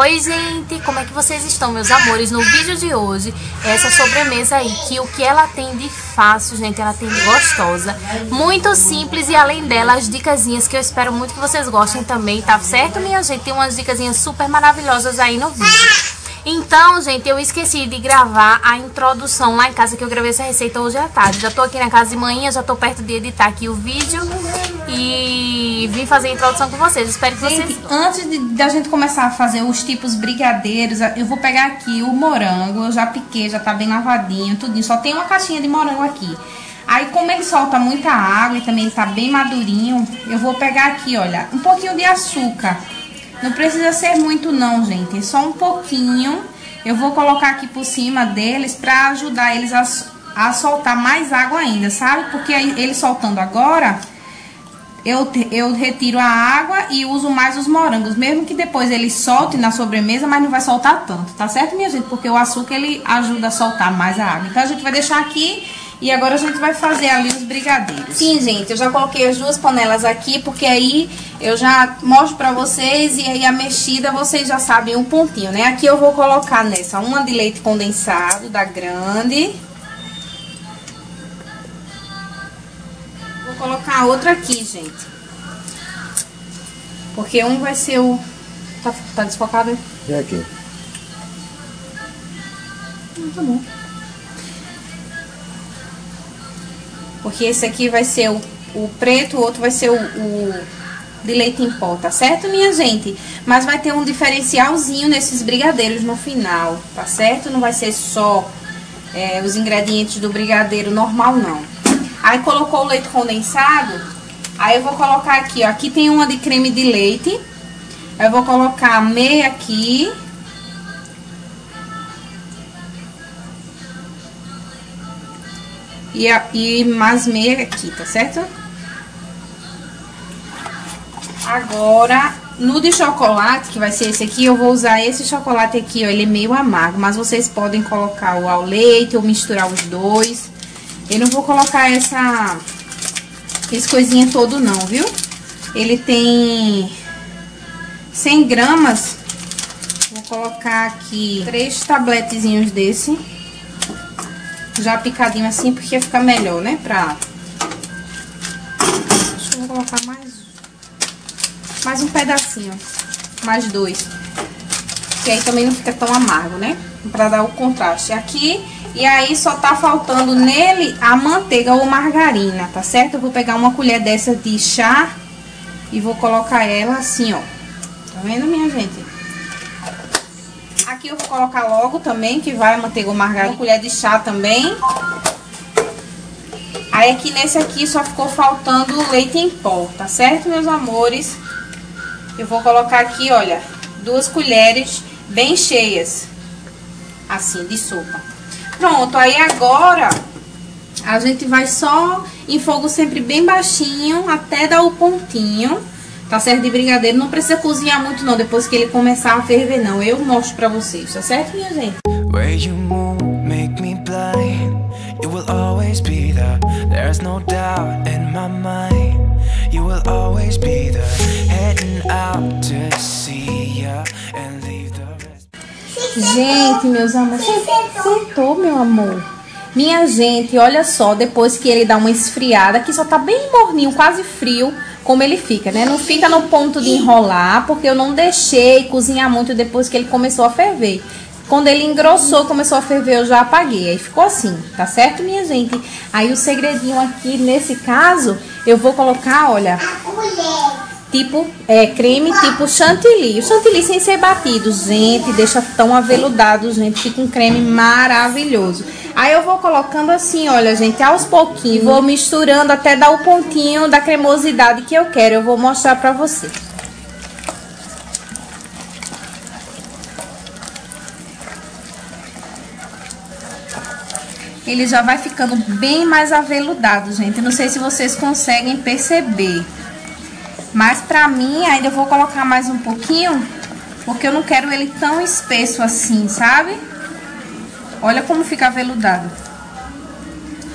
Oi gente, como é que vocês estão, meus amores? No vídeo de hoje, essa sobremesa aí, que o que ela tem de fácil, gente, ela tem de gostosa, muito simples, e além dela, as dicasinhas que eu espero muito que vocês gostem também, tá certo, minha gente? Tem umas dicasinhas super maravilhosas aí no vídeo. Então, gente, eu esqueci de gravar a introdução lá em casa, que eu gravei essa receita hoje à tarde. Já tô aqui na casa de manhã, já tô perto de editar aqui o vídeo e vim fazer a introdução com vocês. Espero que vocês... Gente, antes da gente começar a fazer os tipos brigadeiros, eu vou pegar aqui o morango. Eu já piquei, já tá bem lavadinho, tudinho. Só tem uma caixinha de morango aqui. Aí, como ele solta muita água e também tá bem madurinho, eu vou pegar aqui, olha, um pouquinho de açúcar. Não precisa ser muito não, gente, só um pouquinho. Eu vou colocar aqui por cima deles pra ajudar eles a soltar mais água ainda, sabe? Porque aí, ele soltando agora, eu retiro a água e uso mais os morangos. Mesmo que depois ele solte na sobremesa, mas não vai soltar tanto, tá certo, minha gente? Porque o açúcar, ele ajuda a soltar mais a água. Então, a gente vai deixar aqui. E agora a gente vai fazer ali os brigadeiros. Sim, gente, eu já coloquei as duas panelas aqui, porque aí eu já mostro pra vocês, e aí a mexida vocês já sabem o pontinho, né? Aqui eu vou colocar nessa uma de leite condensado, da grande. Vou colocar a outra aqui, gente. Porque um vai ser o... Tá desfocado, hein? É aqui. Tá bom. Porque esse aqui vai ser o preto, o outro vai ser o de leite em pó, tá certo, minha gente? Mas vai ter um diferencialzinho nesses brigadeiros no final, tá certo? Não vai ser só os ingredientes do brigadeiro normal, não. Aí colocou o leite condensado, aí eu vou colocar aqui, ó. Aqui tem uma de creme de leite, eu vou colocar meia aqui. E mais meia aqui, tá certo? Agora, no de chocolate, que vai ser esse aqui, eu vou usar esse chocolate aqui, ó. Ele é meio amargo, mas vocês podem colocar o ao leite ou misturar os dois. Eu não vou colocar esse coisinha todo não, viu? Ele tem 100 gramas. Vou colocar aqui 3 tabletezinhos desse. Já picadinho assim, porque ia ficar melhor, né? Pra... Acho que eu vou colocar mais um pedacinho. Mais dois. Que aí também não fica tão amargo, né? Pra dar o contraste aqui. E aí só tá faltando nele a manteiga ou margarina, tá certo? Eu vou pegar uma colher dessa de chá e vou colocar ela assim, ó. Tá vendo, minha gente? Aqui eu vou colocar logo também, que vai a manteiga ou margarina, uma colher de chá também. Aí aqui nesse aqui só ficou faltando o leite em pó, tá certo, meus amores? Eu vou colocar aqui, olha, 2 colheres bem cheias, assim, de sopa. Pronto, aí agora a gente vai só em fogo sempre bem baixinho, até dar o pontinho. Tá certo? De brigadeiro não precisa cozinhar muito não, depois que ele começar a ferver não. Eu mostro pra vocês, tá certo, minha gente? Gente, meus amores, sentou, meu amor? Minha gente, olha só, depois que ele dá uma esfriada, que só tá bem morninho, quase frio, como ele fica, né? Não fica no ponto de enrolar, porque eu não deixei cozinhar muito depois que ele começou a ferver. Quando ele engrossou, começou a ferver, eu já apaguei. Aí ficou assim, tá certo, minha gente? Aí o segredinho aqui, nesse caso, eu vou colocar, olha... Tipo, creme tipo chantilly. O chantilly sem ser batido, gente, deixa tão aveludado, gente. Fica um creme maravilhoso. Aí eu vou colocando assim, olha, gente, aos pouquinhos. Vou misturando até dar o pontinho da cremosidade que eu quero. Eu vou mostrar pra vocês. Ele já vai ficando bem mais aveludado, gente. Não sei se vocês conseguem perceber. Mas pra mim, ainda eu vou colocar mais um pouquinho, porque eu não quero ele tão espesso assim, sabe? Olha como fica aveludado.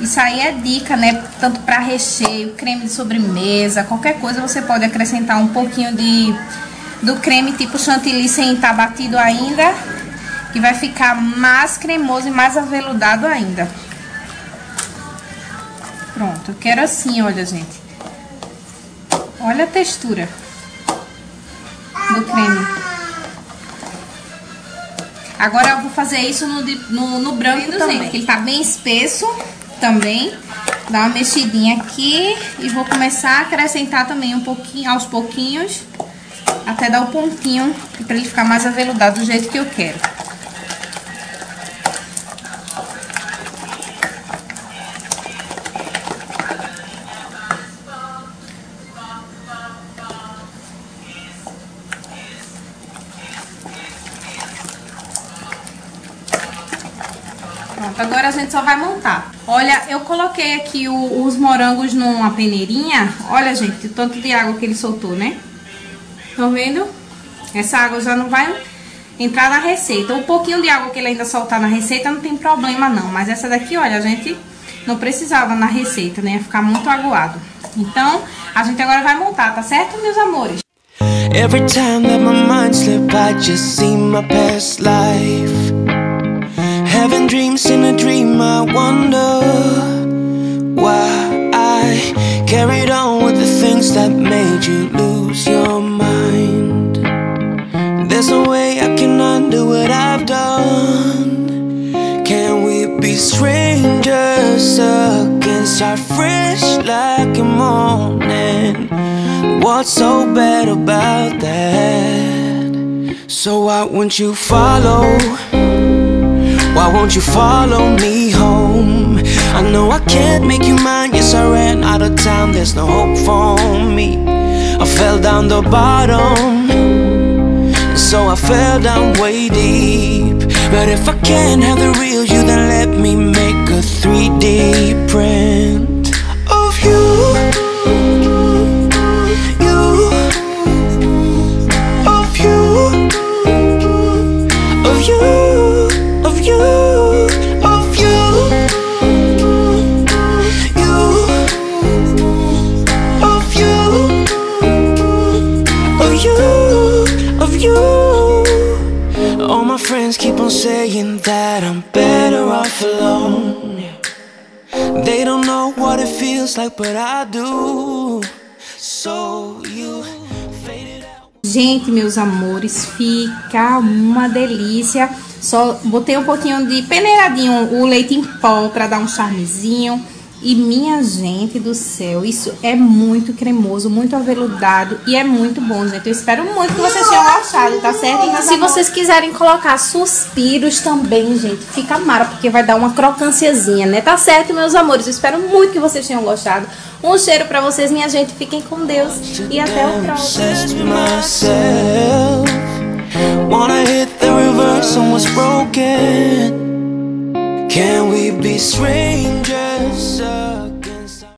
Isso aí é dica, né? Tanto pra recheio, creme de sobremesa, qualquer coisa você pode acrescentar um pouquinho de do creme tipo chantilly sem estar batido ainda, que vai ficar mais cremoso e mais aveludado ainda. Pronto, eu quero assim, olha, gente. Olha a textura do creme. Agora eu vou fazer isso no branco também, porque ele tá bem espesso também. Dá uma mexidinha aqui e vou começar a acrescentar também um pouquinho, aos pouquinhos, até dar o pontinho, pra ele ficar mais aveludado do jeito que eu quero. Pronto, agora a gente só vai montar. Olha, eu coloquei aqui os morangos numa peneirinha. Olha, gente, o tanto de água que ele soltou, né? Estão vendo? Essa água já não vai entrar na receita. O pouquinho de água que ele ainda soltar na receita não tem problema não. Mas essa daqui, olha, a gente não precisava na receita, né? Ia ficar muito aguado. Então, a gente agora vai montar, tá certo, meus amores? Every time that my mind slips, I just see my past life. Having dreams in a dream, I wonder why I carried on with the things that made you lose your mind. There's no way I can undo what I've done. Can we be strangers again, start fresh like a morning? What's so bad about that? So why won't you follow? Why won't you follow me home? I know I can't make you mine. Yes, I ran out of time. There's no hope for me. I fell down the bottom, and so I fell down way deep. But if I can't have the real you, then let me make a 3D print of you. Keep on saying that I'm better off alone. They don't know what it feels like, but I do. So you faded out. Gente, meus amores, fica uma delícia. Só botei um pouquinho de peneiradinho o leite em pó pra dar um charmezinho. E minha gente do céu, isso é muito cremoso, muito aveludado e é muito bom, gente. Eu espero muito que vocês tenham gostado, tá certo? E se vocês quiserem colocar suspiros também, gente, fica mara, porque vai dar uma crocânciazinha, né? Tá certo, meus amores? Eu espero muito que vocês tenham gostado. Um cheiro pra vocês, minha gente. Fiquem com Deus e até o próximo. Can we be strangers?